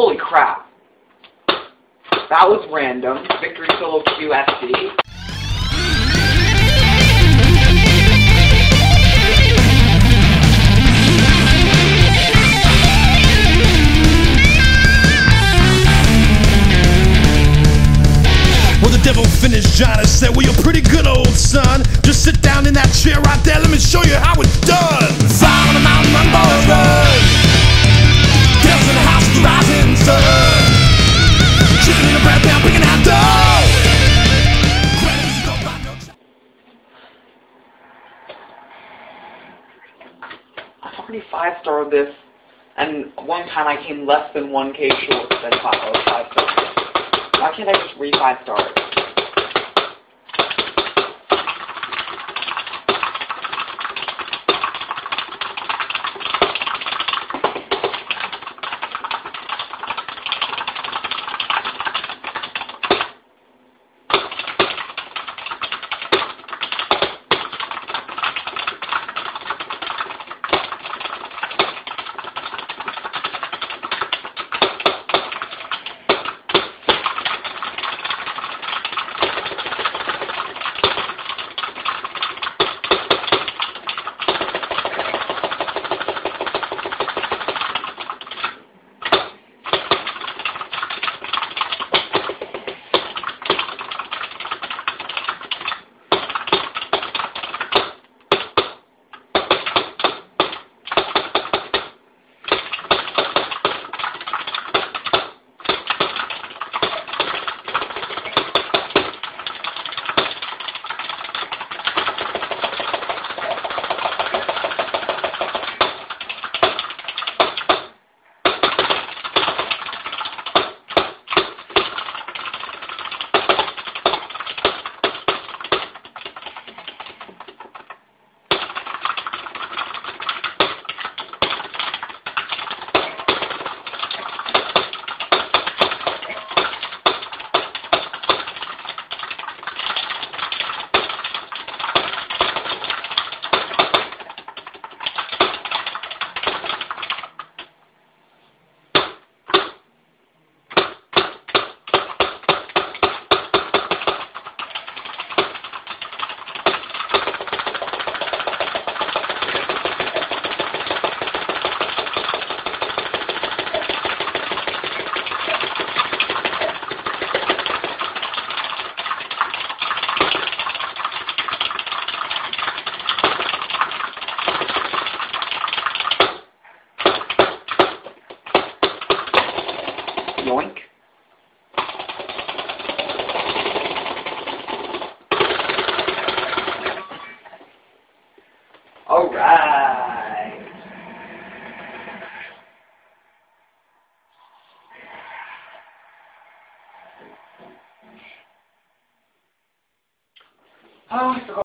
Holy crap. That was random. Victory Solo QSD. Devil finished John and said, well, you're pretty good, old son. Just sit down in that chair right there. Let me show you how it's done. Sound the mountain on boys run. Devils in the house with the rising sun. Chicken in the bread pan picking out dough. I've already 5-starred this, and one time I came less than 1K short than 5-starred. Why can't I just read 5-stars? Yoink. All right. Oh, I forgot.